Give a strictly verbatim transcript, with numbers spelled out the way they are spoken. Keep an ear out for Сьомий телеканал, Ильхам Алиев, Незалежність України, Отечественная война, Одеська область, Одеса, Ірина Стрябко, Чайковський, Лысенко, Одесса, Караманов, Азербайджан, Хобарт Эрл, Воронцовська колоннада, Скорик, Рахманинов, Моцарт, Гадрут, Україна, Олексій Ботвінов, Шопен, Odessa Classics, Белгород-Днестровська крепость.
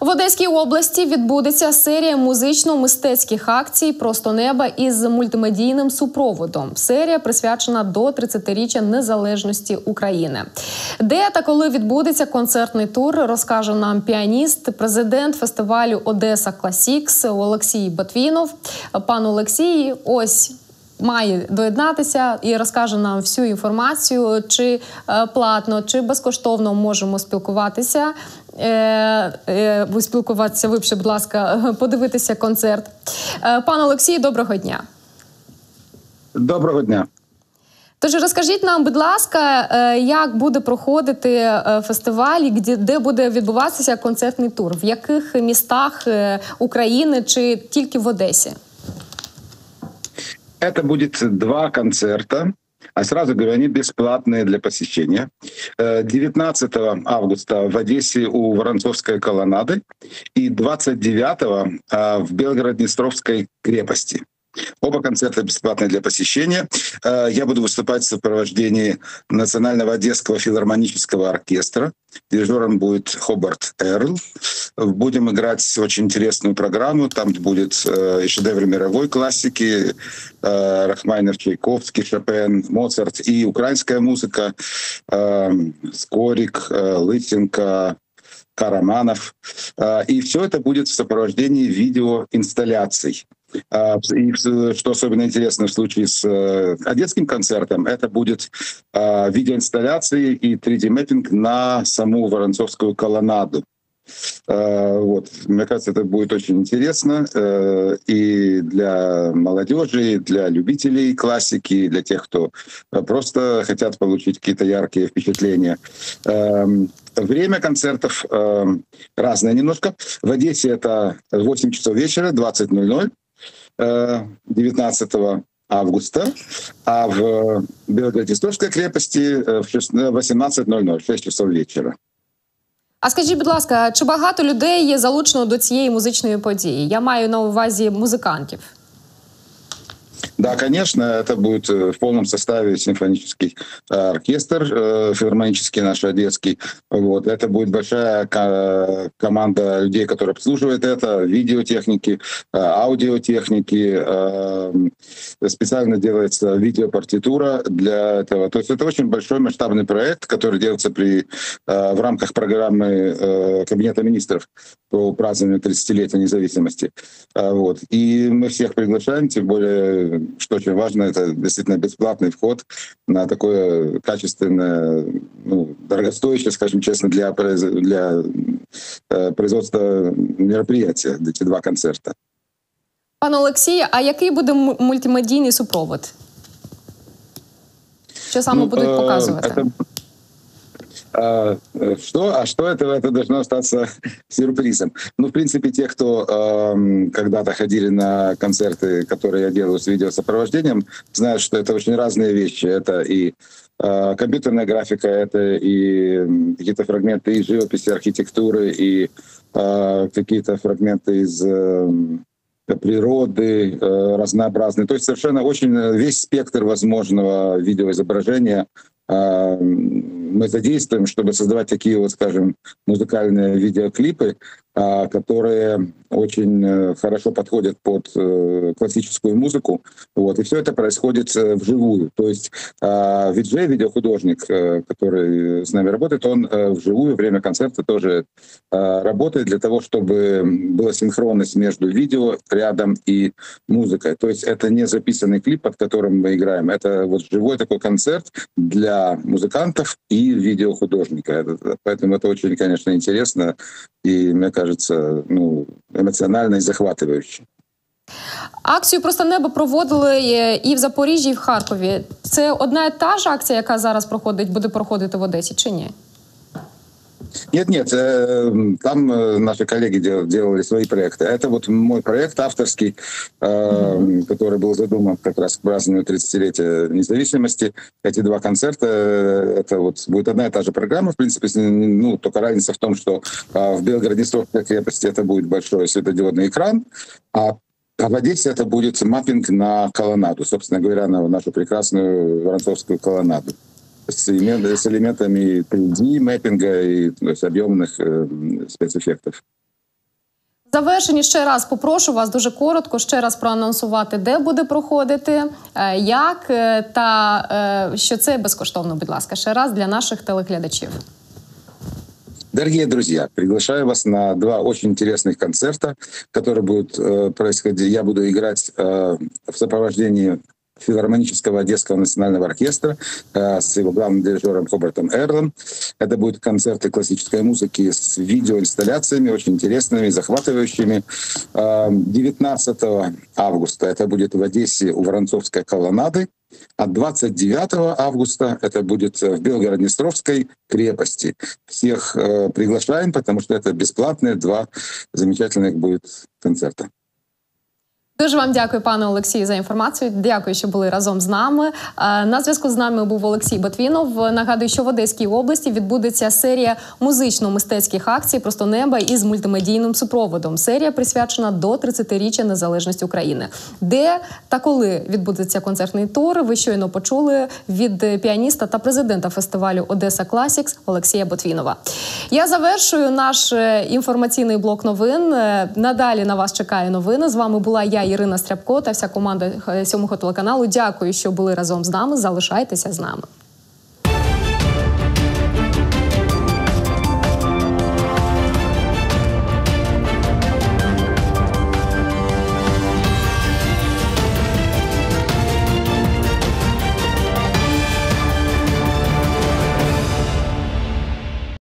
В Одеській області відбудеться серія музично-мистецьких акцій «Просто неба» із мультимедійним супроводом. Серія присвячена до тридцятиріччя Незалежності України. Де та коли відбудеться концертний тур, розкаже нам піаніст, президент фестивалю «Odessa Classics» Олексій Ботвінов. Пан Олексій, ось... має доєднатися і розкаже нам всю інформацію, чи платно, чи безкоштовно можемо спілкуватися. Ви спілкуватися, ви б ще, будь ласка, подивитися концерт. Пан Олексій, доброго дня. Доброго дня. Тож розкажіть нам, будь ласка, як буде проходити фестиваль, де буде відбуватися концертний тур, в яких містах України чи тільки в Одесі? Это будет два концерта, а сразу говорю, они бесплатные для посещения. девятнадцатого августа в Одессе у Воронцовской колоннады и двадцать девятого в Белгород-Днестровской крепости. Оба концерта бесплатные для посещения. Я буду выступать в сопровождении Национального Одесского филармонического оркестра. Дирижером будет Хобарт Эрл. Будем играть очень интересную программу. Там будет шедевры мировой классики, Рахманинов, Чайковский, Шопен, Моцарт и украинская музыка, Скорик, Лысенко, Караманов. И все это будет в сопровождении видеоинсталляций. И что особенно интересно в случае с одесским концертом, это будет видеоинсталляции и три дэ-мэппинг на саму Воронцовскую колоннаду. Вот. Мне кажется, это будет очень интересно и для молодежи, и для любителей классики, и для тех, кто просто хотят получить какие-то яркие впечатления. Время концертов разное немножко. В Одессе это восемь часов вечера, двадцать ноль-ноль. девятнадцатого августа, а в Белгород-Днестровской крепости в восемнадцать ноль-ноль, шість часов вечора. А скажіть, будь ласка, чи багато людей є залучено до цієї музичної події? Я маю на увазі музикантів. Да, конечно, это будет в полном составе симфонический оркестр, филармонический наш одесский. Вот. Это будет большая команда людей, которые обслуживают это, видеотехники, аудиотехники. Специально делается видеопартитура для этого. То есть это очень большой масштабный проект, который делается при, в рамках программы Кабинета министров по празднованию тридцатилетия независимости. Вот. И мы всех приглашаем, тем более... что очень важно, это действительно бесплатный вход на такое качественное, ну, дорогостоящее, скажем честно, для, для э, производства мероприятия, эти два концерта. Пан Олексій, а який буде мультимедійний супровод? Що саме ну, будуть показувати? Это... Что? А что это? Это должно остаться сюрпризом. Ну, в принципе, те, кто э, когда-то ходили на концерты, которые я делаю с видеосопровождением, знают, что это очень разные вещи. Это и э, компьютерная графика, это и какие-то фрагменты из живописи, архитектуры, и э, какие-то фрагменты из... Э, природы э, разнообразные. То есть совершенно очень весь спектр возможного видеоизображения э, мы задействуем, чтобы создавать такие, вот, скажем, музыкальные видеоклипы, э, которые очень э, хорошо подходят под э, классическую музыку. Вот. И все это происходит э, вживую. То есть э, виджей, видеохудожник, э, который с нами работает, он э, вживую, время концерта тоже э, работает для того, чтобы была синхронность между видео рядом и музыкой. То есть это не записанный клип, под которым мы играем. Это вот живой такой концерт для музыкантов и видеохудожника. Поэтому это очень, конечно, интересно и, мне кажется, ну, эмоционально и захватывающе. Акцію «Просто небо» проводили і в Запоріжжі, і в Харкові. Це одна і та ж акція, яка зараз проходить, буде проходити в Одесі, чи ні? Нет-нет, там наши коллеги делали свои проекты. Это вот мой проект авторский, который был задуман как раз к празднованию тридцатилетия независимости. Эти два концерта, это вот будет одна и та же программа, в принципе, ну, только разница в том, что в Белгород-Днестровской крепости это будет большой светодиодный экран, а в Одессе это будет маппинг на колоннаду, собственно говоря, на нашу прекрасную Воронцовскую колоннаду. С элементами три дэ, мэппинга и объемных э, спецэффектов. В завершенні ще раз попрошу вас дуже коротко ще раз проанонсувати, де буде проходити, як, та що це безкоштовно, будь ласка, ще раз для наших телеглядачів. Дорогие друзья, приглашаю вас на два очень интересных концерта, которые будут э, происходить. Я буду играть э, в сопровождении филармонического Одесского национального оркестра э, с его главным дирижером Хобартом Эрлом. Это будут концерты классической музыки с видеоинсталляциями, очень интересными, захватывающими. Э, девятнадцатого августа это будет в Одессе у Воронцовской колоннады, а двадцать девятого августа это будет в Белгород-Днестровской крепости. Всех э, приглашаем, потому что это бесплатные два замечательных будет концерта. Дуже вам дякую, пане Олексію, за інформацію. Дякую, що були разом з нами. На зв'язку з нами був Олексій Ботвінов. Нагадую, що в Одеській області відбудеться серія музично-мистецьких акцій «Просто неба» із мультимедійним супроводом. Серія присвячена до тридцятиріччя незалежності України. Де та коли відбудеться концертний тур, ви щойно почули від піаніста та президента фестивалю «Odessa Classics» Олексія Ботвінова. Я завершую наш інформаційний блок новин. Надалі на вас чекає новини. З вами була я, Ірина Стрябко, та вся команда Сьомого телеканалу. Дякую, що були разом з нами. Залишайтеся з нами.